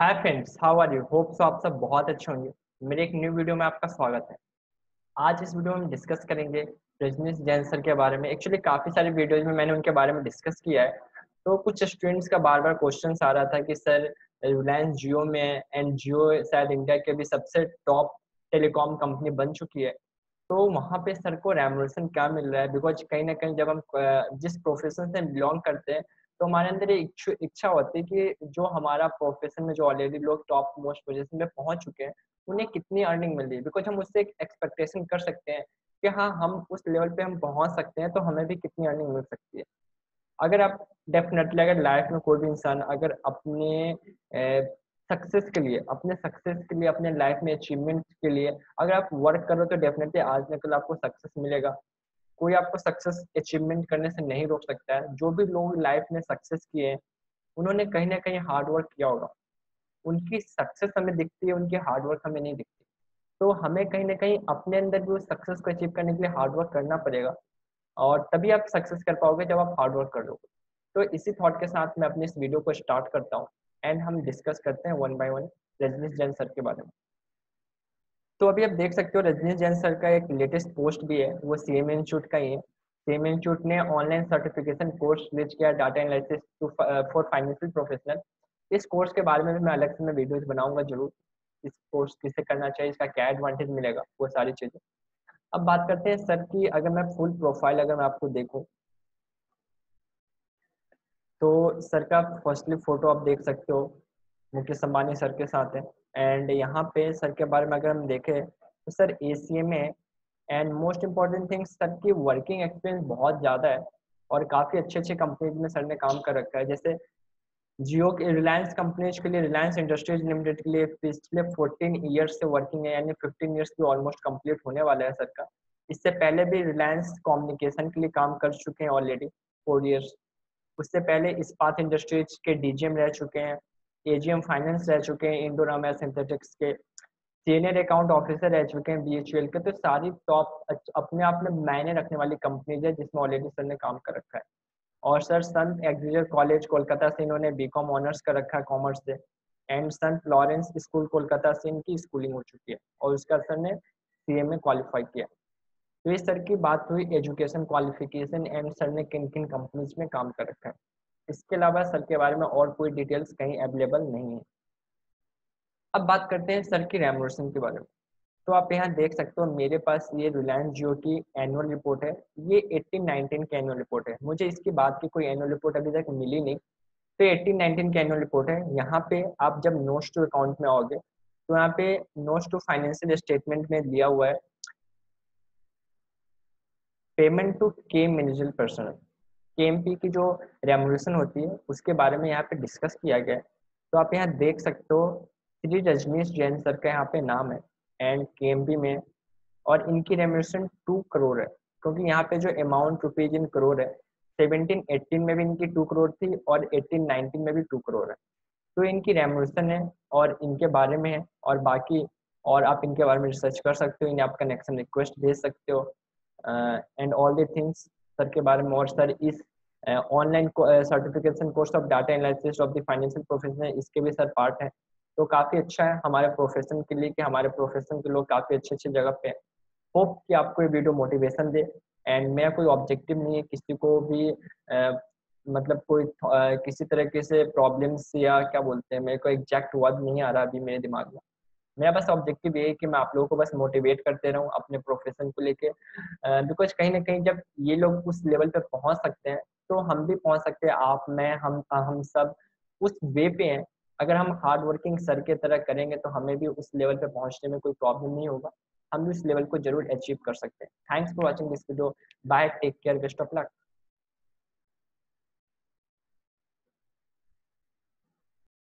Hi friends, how are you? Hope so आप सब बहुत अच्छे होंगे। मेरे एक न्यू वीडियो में आपका स्वागत है। आज इस वीडियो में हम डिस्कस करेंगे रजनीश जैन सर के बारे में। एक्चुअली काफ़ी सारे वीडियोज में मैंने उनके बारे में डिस्कस किया है, तो कुछ स्टूडेंट्स का बार बार क्वेश्चन आ रहा था कि सर रिलायंस जियो में है एंड जियो शायद इंडिया के भी सबसे टॉप टेलीकॉम कंपनी बन चुकी है, तो वहाँ पे सर को रेमुनरेशन क्या मिल रहा है? बिकॉज कहीं ना कहीं जब हम जिस प्रोफेशन से बिलोंग करते हैं तो हमारे अंदर एक इच्छा होती है कि जो हमारा प्रोफेशन में जो ऑलरेडी लोग टॉप मोस्ट पोजिशन में पहुंच चुके हैं उन्हें कितनी अर्निंग मिल रही है, बिकॉज हम उससे एक एक्सपेक्टेशन कर सकते हैं कि हाँ हम उस लेवल पे हम पहुंच सकते हैं तो हमें भी कितनी अर्निंग मिल सकती है। अगर आप डेफिनेटली अगर लाइफ में कोई भी इंसान अगर अपने सक्सेस के लिए अपने लाइफ में अचीवमेंट के लिए अगर आप वर्क करो तो डेफिनेटली आज ना कल आपको सक्सेस मिलेगा। कोई आपको सक्सेस अचीवमेंट करने से नहीं रोक सकता है। जो भी लोग लाइफ में सक्सेस किए हैं उन्होंने कहीं ना कहीं हार्ड वर्क किया होगा। उनकी सक्सेस हमें दिखती है, उनकी हार्ड वर्क हमें नहीं दिखती। तो हमें कहीं ना कहीं अपने अंदर भी उस सक्सेस को अचीव करने के लिए हार्ड वर्क करना पड़ेगा और तभी आप सक्सेस कर पाओगे जब आप हार्ड वर्क कर लोगे। तो इसी थॉट के साथ मैं अपने इस वीडियो को स्टार्ट करता हूँ एंड हम डिस्कस करते हैं one by one Rajneesh Jain sir के बारे में। तो अभी आप देख सकते हो रजनीश जैन सर का एक लेटेस्ट पोस्ट भी है, वो CMA इंस्टीट्यूट का ही है। CMA इंस्टीट्यूट ने ऑनलाइन सर्टिफिकेशन कोर्स रिलीज किया, data analysis for financial professional. इस कोर्स के बारे में भी मैं अलग से मैं वीडियोस बनाऊंगा जरूर। इस कोर्स किसे करना चाहिए, इसका क्या एडवांटेज मिलेगा, वो सारी चीज़ें। अब बात करते हैं सर की। अगर मैं फुल प्रोफाइल अगर मैं आपको देखूँ तो सर का फर्स्टली फोटो आप देख सकते हो, मुकेश अंबानी सर के साथ है। एंड यहाँ पे सर के बारे में अगर हम देखें तो सर ACA में है and most important thing sir की वर्किंग एक्सपीरियंस बहुत ज़्यादा है और काफ़ी अच्छे अच्छे कंपनीज में सर ने काम कर रखा है, जैसे जियो के रिलायंस कंपनीज के लिए रिलायंस इंडस्ट्रीज लिमिटेड के लिए पिछले 14 ईयर्स से वर्किंग है, यानी 15 ईयर्स भी ऑलमोस्ट कम्प्लीट होने वाला है सर का। इससे पहले भी रिलायंस कम्युनिकेशन के लिए काम कर चुके हैं ऑलरेडी 4 ईयर्स। उससे पहले इस्पात इंडस्ट्रीज के DGM रह चुके हैं, AGM फाइनेंस रह चुके हैं, इंडोरामा सिंथेटिक्स के सीनियर अकाउंट ऑफिसर रह चुके हैं, BHEL के। तो सारी टॉप अपने आप में मायने रखने वाली कंपनीज है जिसमें ऑलरेडी सर ने काम कर रखा है। और सर संत एग्जीक्यूटिव कॉलेज कोलकाता से इन्होंने BCom ऑनर्स कर रखा है कॉमर्स से and Saint Lawrence school Kolkata से इनकी स्कूलिंग हो चुकी है और उसका सर ने CMA क्वालिफाई किया। तो ये सर की बात हुई एजुकेशन क्वालिफिकेशन एंड सर ने किन किन कंपनीज में काम कर रखा है। इसके अलावा सर के बारे में और कोई डिटेल्स कहीं अवेलेबल नहीं है। अब बात करते हैं सर की रेमुनरेशन के बारे में। तो आप यहाँ देख सकते हो मेरे पास ये रिलायंस जियो की एनुअल रिपोर्ट है, ये 18-19 की एनुअल रिपोर्ट है। मुझे इसके बाद की कोई एनुअल रिपोर्ट अभी तक मिली नहीं, तो 18-19 की एनुअल रिपोर्ट है। यहाँ पे आप जब नोट्स टू अकाउंट में आओगे तो यहाँ पे नोट्स टू फाइनेंशियल स्टेटमेंट में दिया हुआ है payment to KM personal. KMP की जो रेमुनरेशन होती है उसके बारे में यहाँ पे डिस्कस किया गया है। तो आप यहाँ देख सकते हो श्री रजनीश जैन सर का यहाँ पे नाम है एंड KMP में, और इनकी रेमुनरेशन 2 करोड़ है, क्योंकि यहाँ पे जो अमाउंट रुपीज इन करोड़ है 17-18 में भी इनकी 2 करोड़ थी और 18-19 में भी 2 करोड़ है। तो इनकी रेमुनरेशन है और इनके बारे में है और बाकी और आप इनके बारे में रिसर्च कर सकते हो, इन्हें आप कनेक्शन रिक्वेस्ट भेज सकते हो and all the things sir के बारे में। और सर इस online certification course of data analysis of the financial profession इसके भी सर पार्ट है। तो काफ़ी अच्छा है हमारे प्रोफेशन के लिए कि हमारे प्रोफेशन के लोग काफ़ी अच्छे अच्छे जगह पे हैं। होप कि आपको ये वीडियो मोटिवेशन दे एंड मेरा कोई ऑब्जेक्टिव नहीं है किसी को भी मतलब कोई किसी तरीके से प्रॉब्लम्स या क्या बोलते हैं, मेरे को एग्जैक्ट वर्ड नहीं आ रहा अभी मेरे दिमाग में। मेरा बस ऑब्जेक्टिव ये है कि मैं आप लोगों को बस मोटिवेट करते रहूँ अपने प्रोफेशन को लेके, बिकॉज कहीं ना कहीं जब ये लोग उस लेवल पे पहुँच सकते हैं तो हम भी पहुँच सकते हैं। आप मैं हम सब उस वे पे हैं। अगर हम हार्ड वर्किंग सर के तरह करेंगे तो हमें भी उस लेवल पे पहुँचने में कोई प्रॉब्लम नहीं होगा, हम भी उस लेवल को जरूर अचीव कर सकते हैं। Thanks for watching this video. Bye, take care, best of luck.